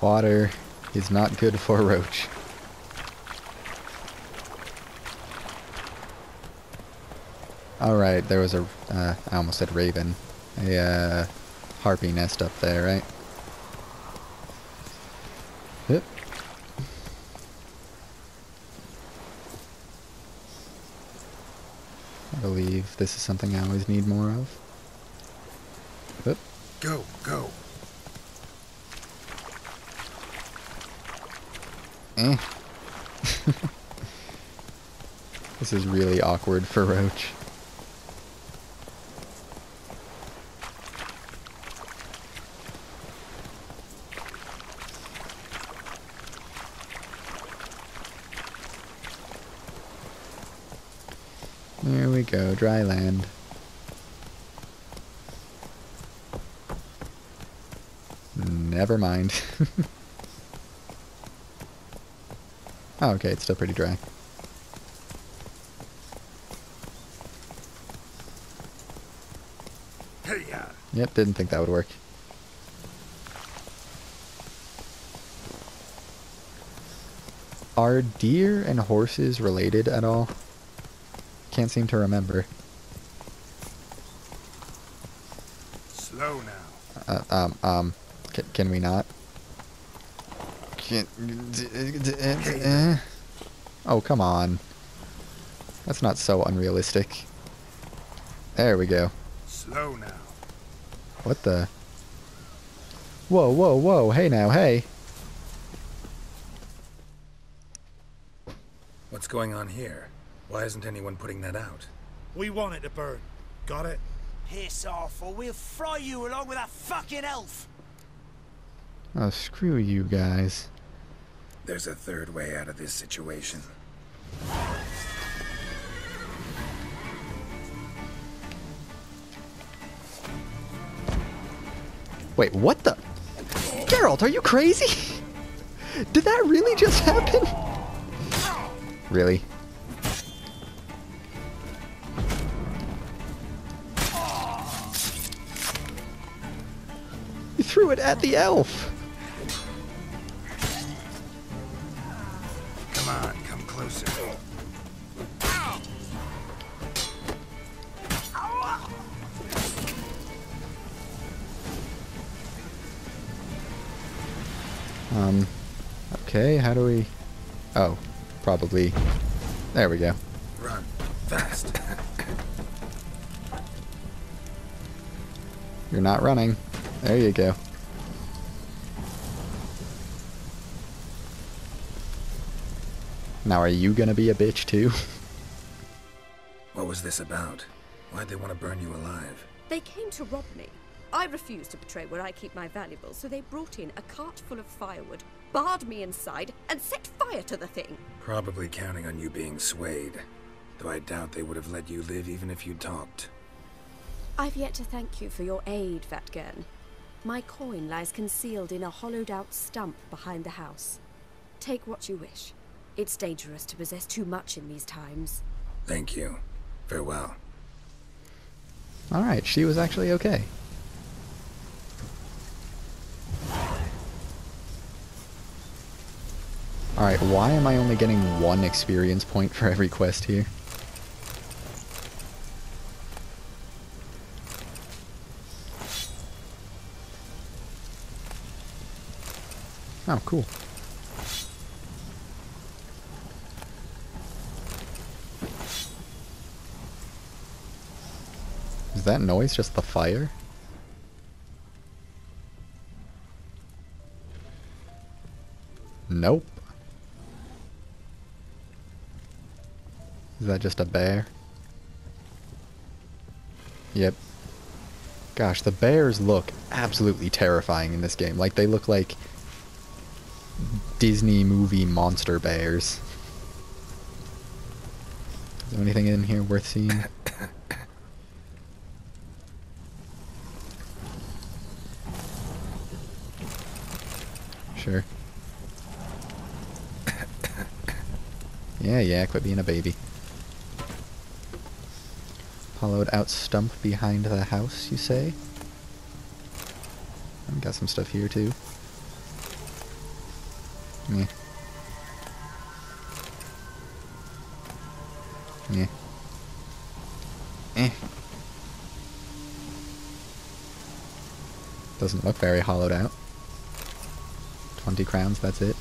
Water is not good for Roach. Alright, there was a, I almost said raven, a harpy nest up there, right? Yep. I believe this is something I always need more of. Yep. Go, go. Eh. This is really awkward for Roach. There we go, dry land. Never mind. Oh, okay, it's still pretty dry. Yep, didn't think that would work. Are deer and horses related at all? Can't seem to remember. Slow now. Can we not? Can't. Oh, come on. That's not so unrealistic. There we go. Slow now. What the? Whoa, whoa, whoa. Hey now, hey. What's going on here? Why isn't anyone putting that out? We want it to burn. Got it? Piss off, or we'll fry you along with that fucking elf. Oh, screw you guys. There's a third way out of this situation. Wait, what the? Geralt, are you crazy? Did that really just happen? Really? You threw it at the elf. Come on, come closer. Okay, how do we... Oh, probably... There we go. Run fast. You're not running. There you go. Now are you gonna be a bitch too? What was this about? Why'd they want to burn you alive? They came to rob me. I refused to betray where I keep my valuables, so they brought in a cart full of firewood, barred me inside, and set fire to the thing. Probably counting on you being swayed, though I doubt they would have let you live even if you talked. I've yet to thank you for your aid, Vatgern. My coin lies concealed in a hollowed-out stump behind the house. Take what you wish. It's dangerous to possess too much in these times. Thank you. Farewell. All right, she was actually okay. Alright, why am I only getting one experience point for every quest here? Oh, cool. Is that noise just the fire? Nope. Is that just a bear? Yep. Gosh, the bears look absolutely terrifying in this game. Like, they look like Disney movie monster bears. Is there anything in here worth seeing? Sure. Yeah, yeah, quit being a baby. Hollowed out stump behind the house, you say? I've got some stuff here too. Doesn't look very hollowed out. 20 crowns, that's it.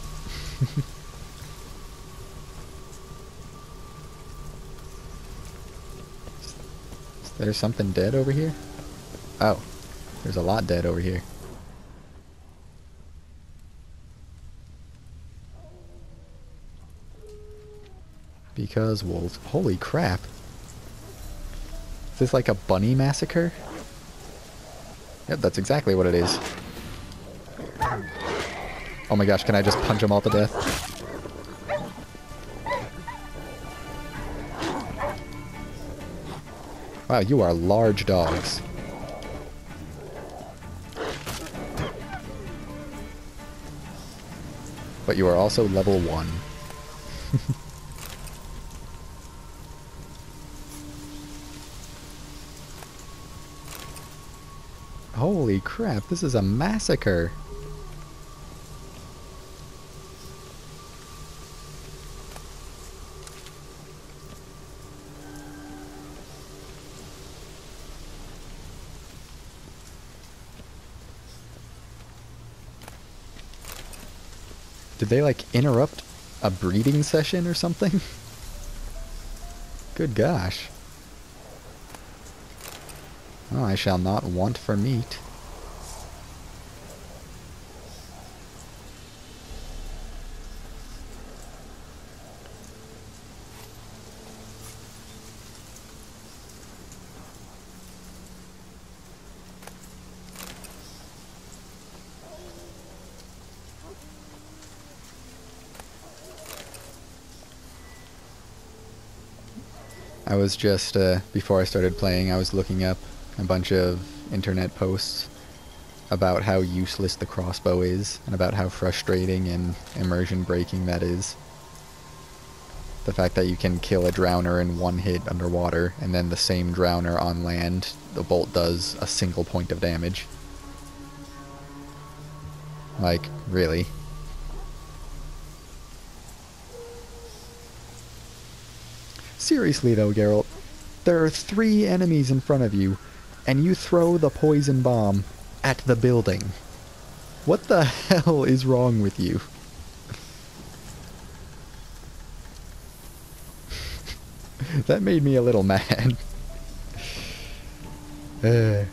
Is there something dead over here? Oh, there's a lot dead over here. Because wolves. Holy crap! Is this like a bunny massacre? Yep, that's exactly what it is. Oh my gosh, can I just punch them all to death? Wow, you are large dogs. But you are also level 1. Holy crap, this is a massacre. Did they, like, interrupt a breeding session or something? Good gosh. Oh, I shall not want for meat. I was just, before I started playing, I was looking up a bunch of internet posts about how useless the crossbow is, and about how frustrating and immersion-breaking that is. The fact that you can kill a drowner in one hit underwater, and then the same drowner on land, the bolt does a single point of damage. Like, really? Seriously though, Geralt, there are 3 enemies in front of you, and you throw the poison bomb at the building. What the hell is wrong with you? That made me a little mad. Here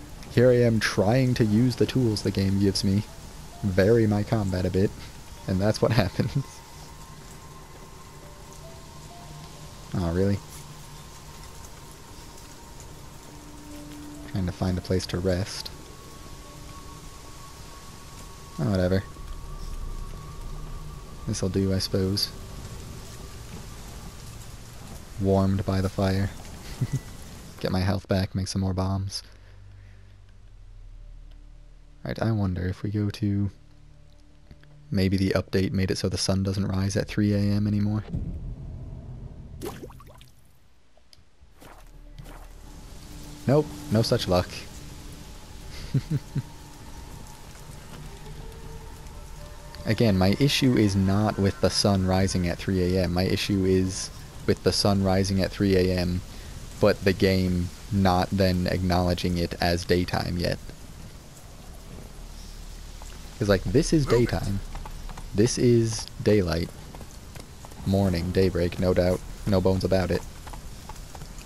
I am trying to use the tools the game gives me, vary my combat a bit, and that's what happens. Oh, really? Trying to find a place to rest. Oh, whatever. This'll do, I suppose. Warmed by the fire. Get my health back, make some more bombs. Alright, I wonder if we go to... Maybe the update made it so the sun doesn't rise at 3 a.m. anymore. Nope, no such luck. Again, my issue is not with the sun rising at 3 a.m. My issue is with the sun rising at 3 a.m., but the game not then acknowledging it as daytime yet. Because, like, this is daytime. This is daylight. Morning, daybreak, no doubt. No bones about it.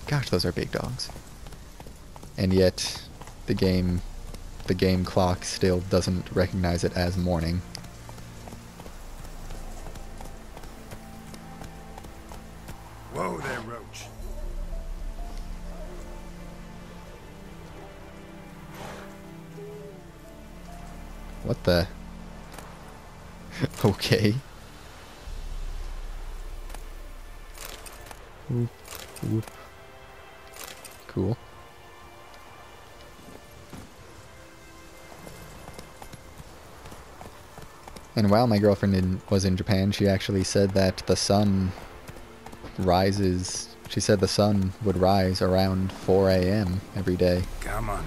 Gosh, those are big dogs. And yet, the game clock still doesn't recognize it as morning. Whoa there, Roach. What the? Okay. Ooh, ooh. Cool. And while my girlfriend was in Japan, she actually said that the sun rises... She said the sun would rise around 4 a.m. every day. Come on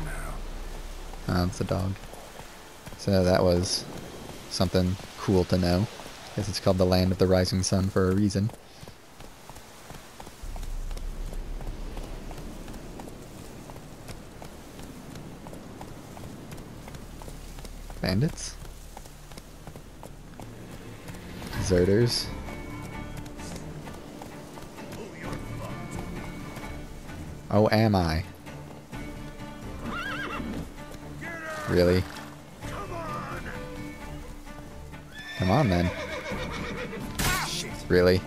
now. It's a dog. So that was something cool to know. I guess it's called the Land of the Rising Sun for a reason. Bandits? Deserters? Oh, am I? Really? Come on, then. Really?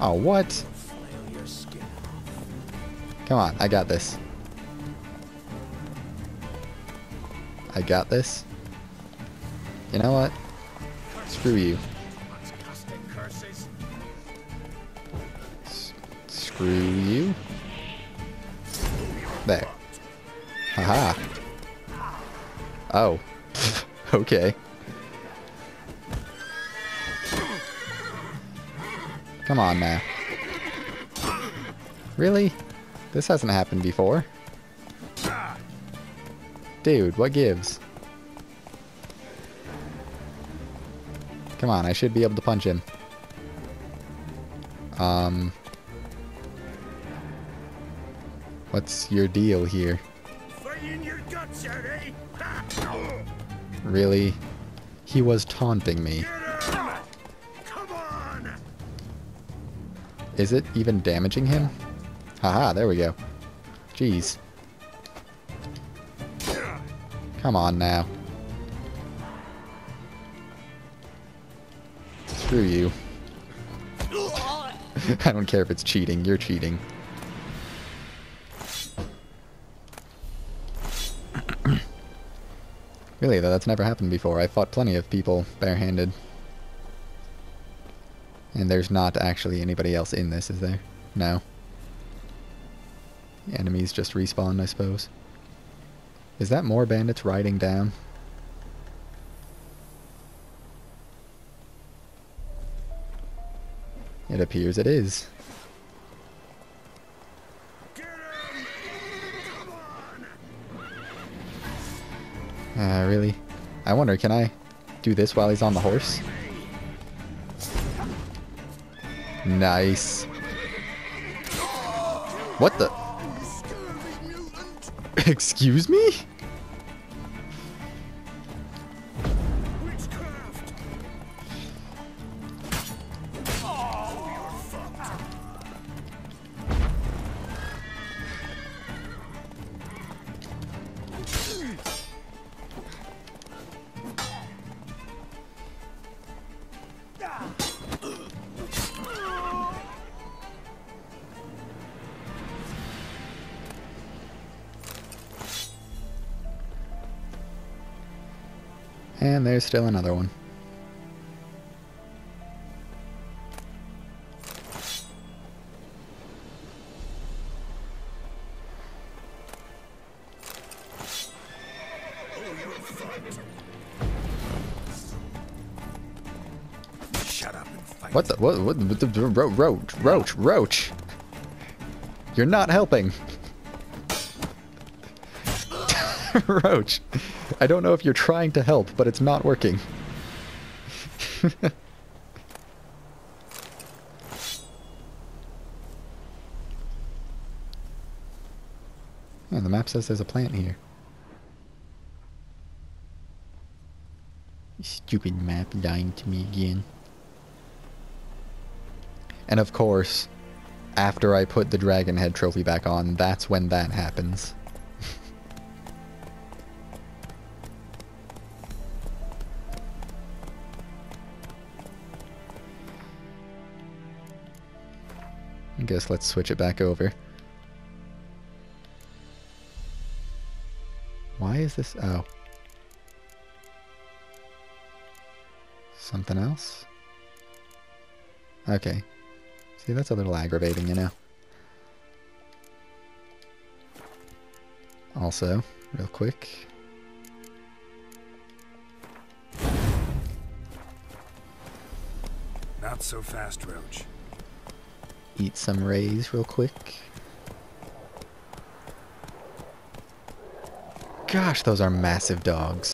Oh, what? Come on, I got this. I got this. You know what? Screw you. Screw you. There. Haha. Oh. Okay. Come on now. Really? This hasn't happened before. Dude, what gives? Come on, I should be able to punch him. What's your deal here? Really? He was taunting me. Is it even damaging him? Haha, there we go. Jeez. Come on now. Screw you. I don't care if it's cheating, you're cheating. Really though, that's never happened before. I fought plenty of people barehanded. And there's not actually anybody else in this, is there? No. The enemies just respawn, I suppose. Is that more bandits riding down? It appears it is. Really? I wonder, can I do this while he's on the horse? Nice. What the? Excuse me? And there's still another one. Shut up and fight. What the? What the Roach. You're not helping. Roach. I don't know if you're trying to help, but it's not working. Oh, the map says there's a plant here. Stupid map lying to me again. And of course, after I put the Dragon Head trophy back on, that's when that happens. I guess let's switch it back over. Why is this? Oh. Something else? Okay. See, that's a little aggravating, you know. Also, real quick. Not so fast, Roach. Eat some rays real quick. Gosh, those are massive dogs.